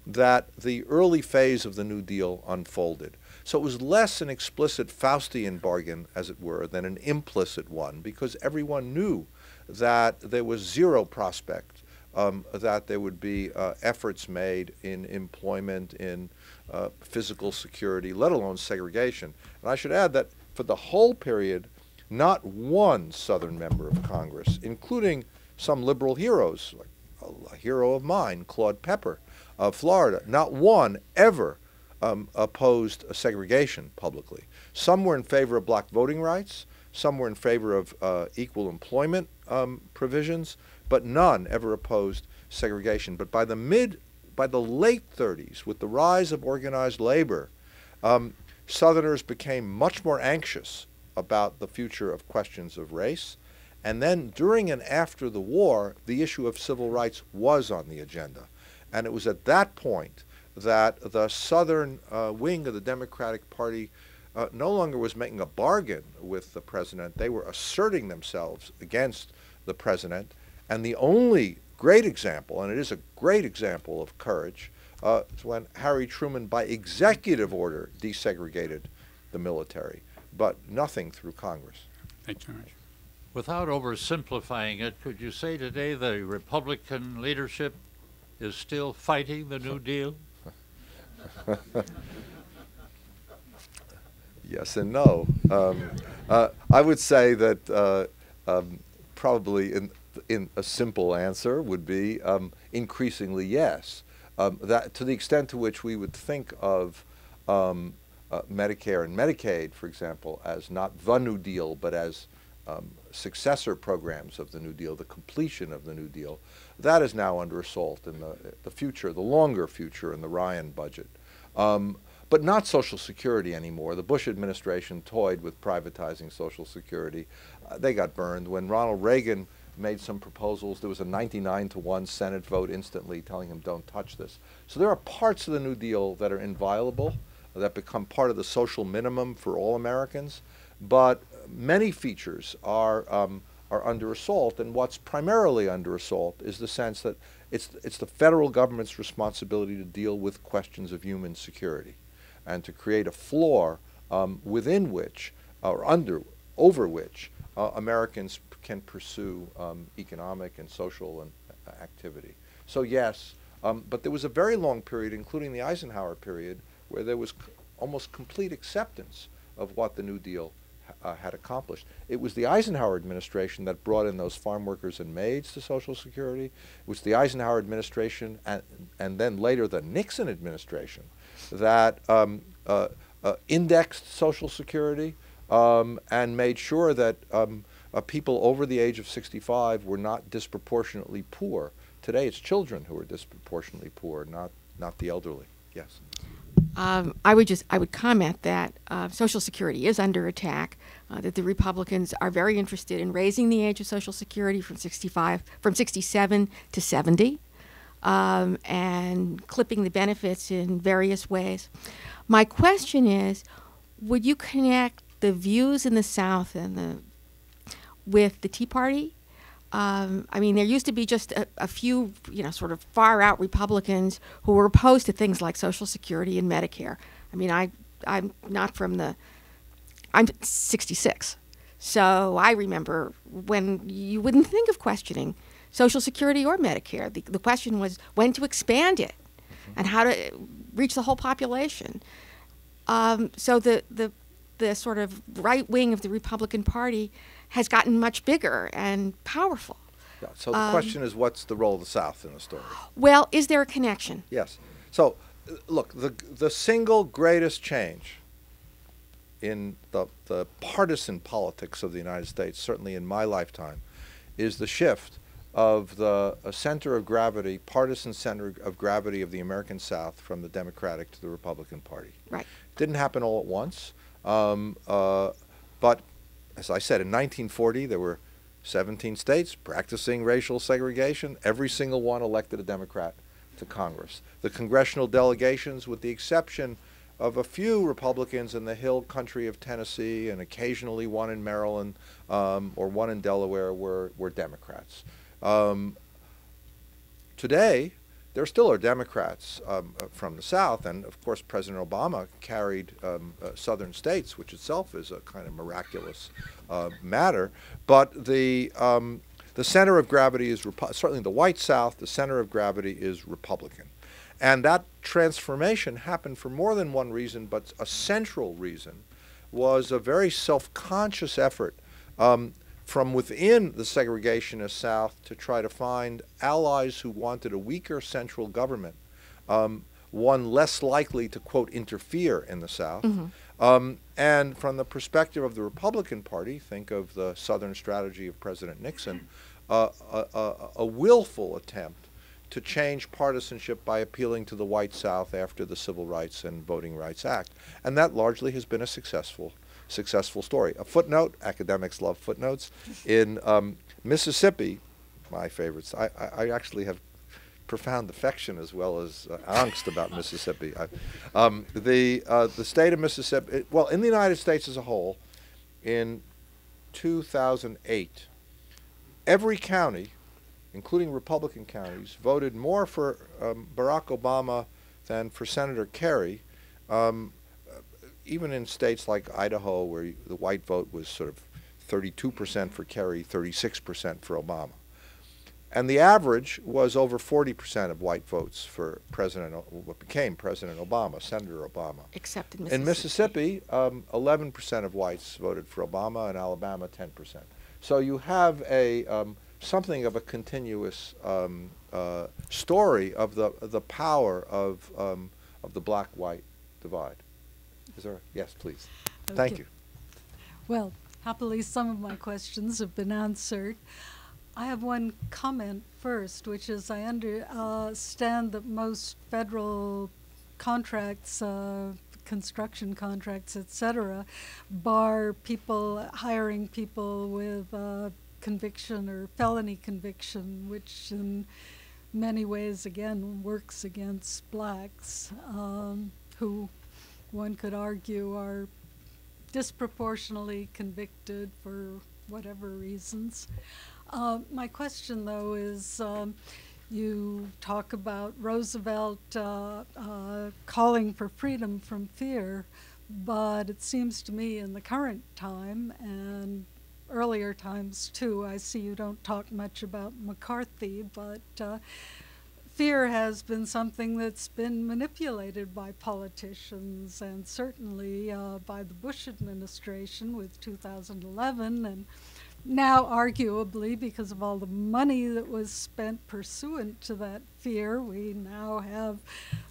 that the early phase of the New Deal unfolded. So it was less an explicit Faustian bargain, as it were, than an implicit one, because everyone knew that there was zero prospect that there would be efforts made in employment, in physical security, let alone segregation. And I should add that for the whole period, not one Southern member of Congress, including some liberal heroes, like a hero of mine, Claude Pepper of Florida, not one ever opposed segregation publicly. Some were in favor of black voting rights, some were in favor of equal employment provisions, but none ever opposed segregation. But by the late 30s, with the rise of organized labor, Southerners became much more anxious about the future of questions of race. And then during and after the war, the issue of civil rights was on the agenda. And it was at that point that the Southern wing of the Democratic Party no longer was making a bargain with the president. They were asserting themselves against the president. And the only great example, and it is a great example of courage, is when Harry Truman, by executive order, desegregated the military, but nothing through Congress. Thank you. Without oversimplifying it, could you say today the Republican leadership is still fighting the New Deal? Yes and no. I would say that probably in a simple answer would be increasingly yes. That to the extent to which we would think of Medicare and Medicaid, for example, as not the New Deal, but as successor programs of the New Deal, the completion of the New Deal, that is now under assault in the future, the longer future in the Ryan budget. But not Social Security anymore. The Bush administration toyed with privatizing Social Security. They got burned. When Ronald Reagan made some proposals, there was a 99-to-1 Senate vote instantly telling him don't touch this. So there are parts of the New Deal that are inviolable, that become part of the social minimum for all Americans, but many features are under assault, and what's primarily under assault is the sense that it's the federal government's responsibility to deal with questions of human security and to create a floor within which, or over which, Americans can pursue economic and social activity. So yes, but there was a very long period, including the Eisenhower period, where there was almost complete acceptance of what the New Deal had accomplished. It was the Eisenhower administration that brought in those farm workers and maids to Social Security. It was the Eisenhower administration and then later the Nixon administration that indexed Social Security and made sure that people over the age of 65 were not disproportionately poor. Today it's children who are disproportionately poor, not the elderly. Yes. I would comment that Social Security is under attack, that the Republicans are very interested in raising the age of Social Security from 67 to 70, and clipping the benefits in various ways. My question is, would you connect the views in the South and with the Tea Party? I mean, there used to be just a few, sort of far-out Republicans who were opposed to things like Social Security and Medicare. I mean, I'm not from the, I'm 66, so I remember when you wouldn't think of questioning Social Security or Medicare. The question was when to expand it and how to reach the whole population. So the sort of right wing of the Republican Party has gotten much bigger and powerful. Yeah, so the question is, what's the role of the South in the story? Well, is there a connection? Yes. So, look, the single greatest change in the partisan politics of the United States, certainly in my lifetime, is the shift of the center of gravity, partisan center of gravity of the American South from the Democratic to the Republican Party. Right. Didn't happen all at once, but as I said, in 1940, there were 17 states practicing racial segregation. Every single one elected a Democrat to Congress. The congressional delegations, with the exception of a few Republicans in the hill country of Tennessee and occasionally one in Maryland or one in Delaware, were Democrats. Today, there still are Democrats from the South, and of course President Obama carried southern states, which itself is a kind of miraculous matter. But the center of gravity is, certainly in the white South, the center of gravity is Republican. And that transformation happened for more than one reason, but a central reason was a very self-conscious effort from within the segregationist South to try to find allies who wanted a weaker central government, one less likely to, quote, interfere in the South. Mm-hmm. And from the perspective of the Republican Party, think of the Southern strategy of President Nixon, a willful attempt to change partisanship by appealing to the white South after the Civil Rights and Voting Rights Act. And that largely has been a successful story. A footnote, academics love footnotes, in Mississippi, my favorites, I actually have profound affection as well as angst about Mississippi. The state of Mississippi, well, in the United States as a whole, in 2008, every county, including Republican counties, voted more for Barack Obama than for Senator Kerry, even in states like Idaho, where the white vote was sort of 32% for Kerry, 36% for Obama. And the average was over 40% of white votes for President, what became President Obama, Senator Obama. Except in Mississippi. In Mississippi, 11% of whites voted for Obama, and Alabama, 10%. So you have a something of a continuous story of the power of the black-white divide. Is there? Yes, please. Okay. Thank you. Well, happily, some of my questions have been answered. I have one comment first, which is I understand that most federal contracts, construction contracts, etc., bar people hiring people with conviction or felony conviction, which in many ways again works against blacks, who one could argue are disproportionately convicted for whatever reasons. My question though is, you talk about Roosevelt calling for freedom from fear, but it seems to me in the current time and earlier times too, I see you don't talk much about McCarthy, but fear has been something that's been manipulated by politicians and certainly by the Bush administration with 2011, and now arguably because of all the money that was spent pursuant to that fear, we now have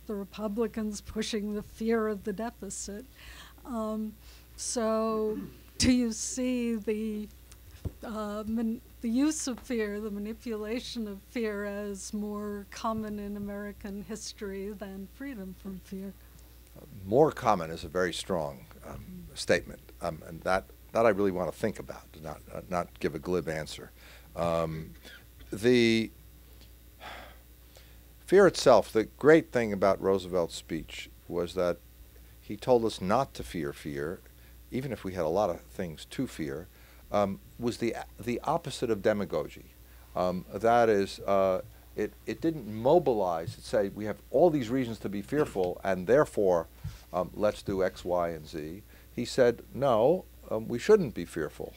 the Republicans pushing the fear of the deficit. So do you see the use of fear, the manipulation of fear, as more common in American history than freedom from fear? More common is a very strong statement, and that I really want to think about, not give a glib answer. The Fear Itself, the great thing about Roosevelt's speech was that he told us not to fear fear, even if we had a lot of things to fear, was the opposite of demagogy. That is, it didn't mobilize. It said we have all these reasons to be fearful, and therefore let's do X, Y, and Z. He said, no, we shouldn't be fearful.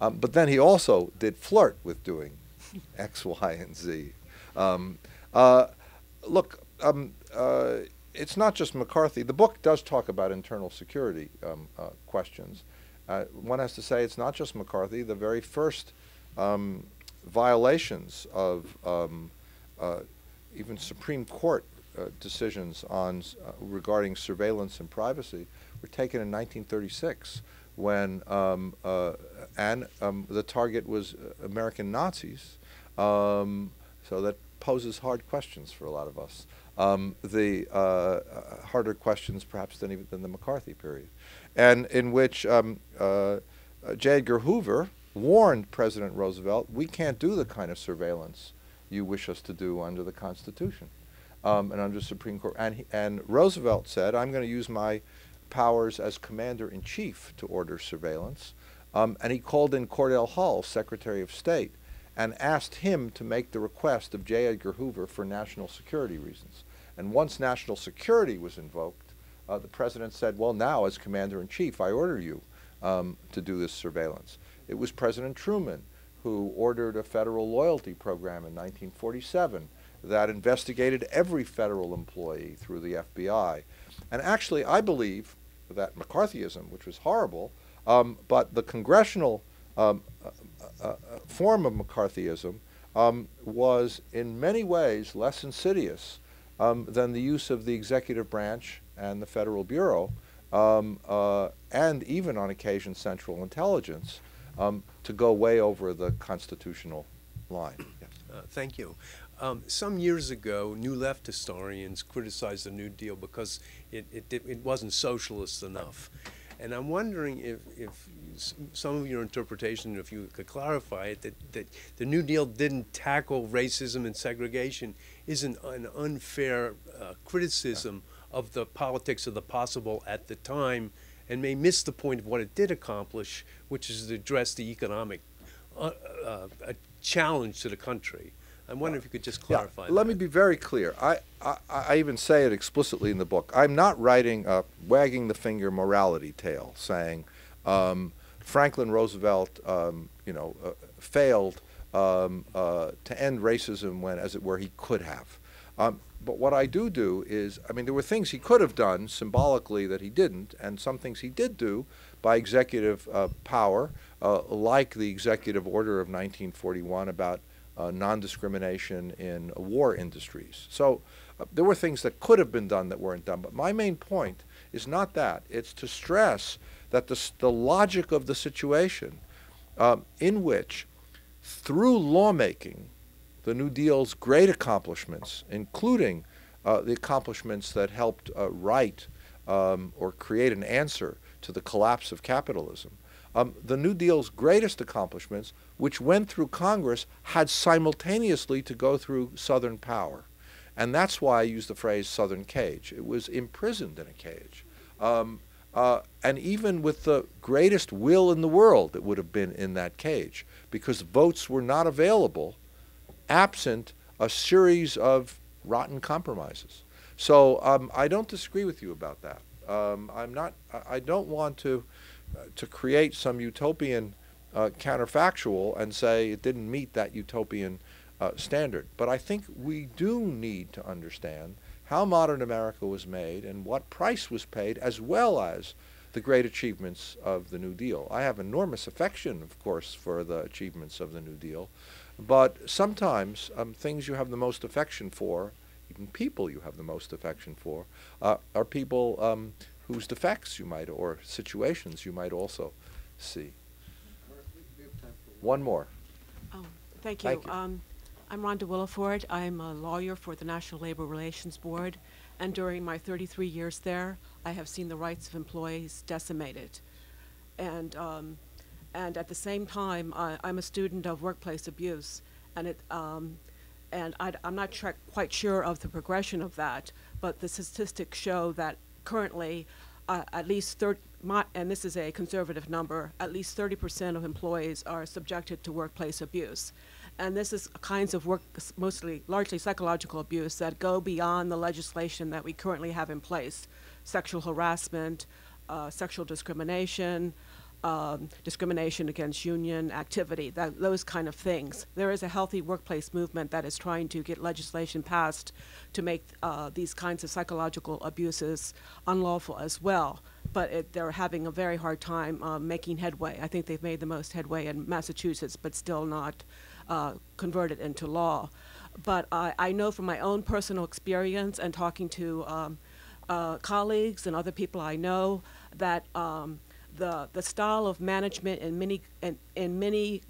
But then he also did flirt with doing X, Y, and Z. Look, it's not just McCarthy. The book does talk about internal security questions. One has to say it's not just McCarthy. The very first violations of even Supreme Court decisions on regarding surveillance and privacy were taken in 1936, when the target was American Nazis. So that poses hard questions for a lot of us. Harder questions perhaps than the McCarthy period, and in which J. Edgar Hoover warned President Roosevelt, we can't do the kind of surveillance you wish us to do under the Constitution and under the Supreme Court. And Roosevelt said, I'm going to use my powers as commander-in-chief to order surveillance. And he called in Cordell Hull, Secretary of State, and asked him to make the request of J. Edgar Hoover for national security reasons. And once national security was invoked, the President said, well, now as commander-in-chief, I order you to do this surveillance. It was President Truman who ordered a federal loyalty program in 1947 that investigated every federal employee through the FBI. And actually, I believe that McCarthyism, which was horrible, but the congressional form of McCarthyism was in many ways less insidious than the use of the executive branch and the Federal Bureau and even on occasion Central Intelligence to go way over the constitutional line. Yes. Thank you. Some years ago, New Left historians criticized the New Deal because it wasn't socialist enough. And I'm wondering if some of your interpretation, if you could clarify it, that the New Deal didn't tackle racism and segregation isn't an unfair criticism of the politics of the possible at the time, and may miss the point of what it did accomplish, which is to address the economic challenge to the country. I'm wondering if you could just clarify that. Let me be very clear. I even say it explicitly in the book. I'm not writing a wagging the finger morality tale saying Franklin Roosevelt, failed to end racism when, as it were, he could have. But what I do is, there were things he could have done symbolically that he didn't, and some things he did do by executive power, like the executive order of 1941 about non-discrimination in war industries. So there were things that could have been done that weren't done. But my main point is not that. It's to stress that the logic of the situation in which, through lawmaking, the New Deal's great accomplishments, including the accomplishments that helped right or create an answer to the collapse of capitalism, the New Deal's greatest accomplishments, which went through Congress, had simultaneously to go through Southern power. And that's why I use the phrase Southern cage. It was imprisoned in a cage. And even with the greatest will in the world, it would have been in that cage, because votes were not available absent a series of rotten compromises. So I don't disagree with you about that. I don't want to create some utopian counterfactual and say it didn't meet that utopian standard. But I think we do need to understand how modern America was made and what price was paid, as well as the great achievements of the New Deal. I have enormous affection, of course, for the achievements of the New Deal, but sometimes things you have the most affection for, even people you have the most affection for, are people whose defects you might, or situations you might also see. One more. Oh, thank you. Thank you. I'm Rhonda Williford. I'm a lawyer for the National Labor Relations Board, and during my 33 years there, I have seen the rights of employees decimated. And at the same time, I'm a student of workplace abuse, and I'm not quite sure of the progression of that, but the statistics show that currently, at least 30, and this is a conservative number, at least 30% of employees are subjected to workplace abuse. And this is kinds of work, largely psychological abuse, that go beyond the legislation that we currently have in place. Sexual harassment, sexual discrimination, discrimination against union activity, those kind of things. There is a healthy workplace movement that is trying to get legislation passed to make these kinds of psychological abuses unlawful as well. But they're having a very hard time making headway. I think they've made the most headway in Massachusetts, but still not converted into law. But I know from my own personal experience and talking to colleagues and other people I know that the style of management in many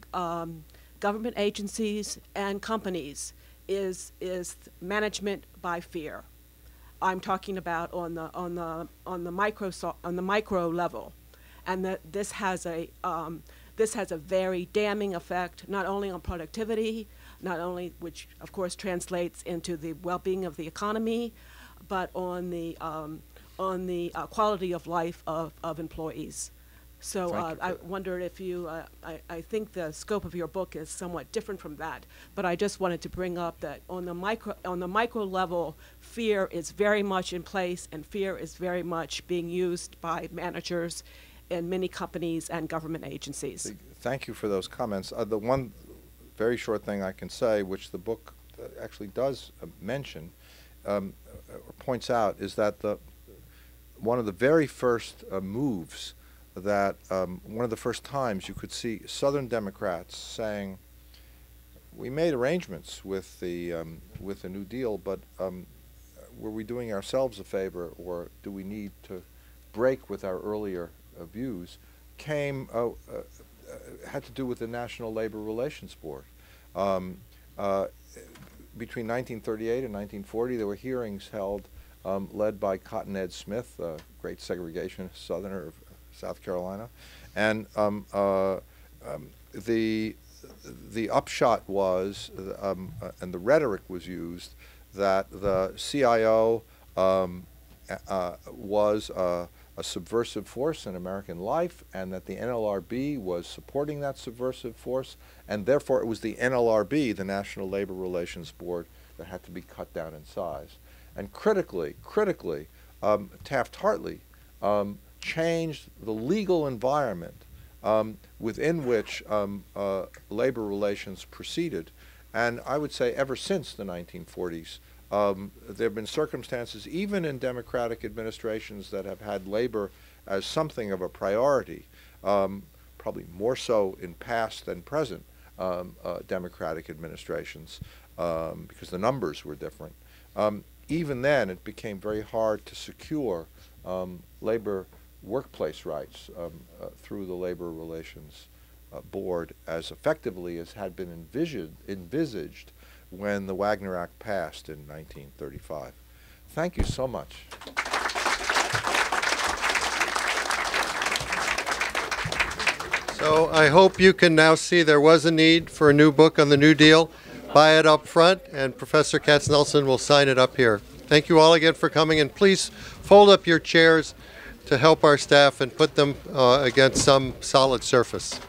government agencies and companies is management by fear. I'm talking about on the micro level, and that this has a very damning effect, not only on productivity, not only, which of course translates into the well-being of the economy, but on the quality of life of employees. So I wonder if you, I think the scope of your book is somewhat different from that, but I just wanted to bring up that on the micro level, fear is very much in place, and fear is very much being used by managers in many companies and government agencies. Thank you for those comments. The one very short thing I can say, which the book actually does mention, or points out, is that one of the very first moves that one of the first times you could see Southern Democrats saying, we made arrangements with the New Deal, but were we doing ourselves a favor, or do we need to break with our earlier views, came, had to do with the National Labor Relations Board. Between 1938 and 1940, there were hearings held led by Cotton Ed Smith, a great segregationist Southerner of South Carolina, and the upshot was, and the rhetoric was used, that the CIO was a subversive force in American life, and that the NLRB was supporting that subversive force, and therefore it was the NLRB, the National Labor Relations Board, that had to be cut down in size. And critically, Taft-Hartley changed the legal environment within which labor relations proceeded. And I would say ever since the 1940s, there have been circumstances, even in Democratic administrations, that have had labor as something of a priority, probably more so in past than present Democratic administrations, because the numbers were different. Even then, it became very hard to secure labor workplace rights through the Labor Relations Board as effectively as had been envisaged when the Wagner Act passed in 1935. Thank you so much. So I hope you can now see there was a need for a new book on the New Deal. Buy it up front, and Professor Katznelson will sign it up here. Thank you all again for coming, and please fold up your chairs to help our staff and put them against some solid surface.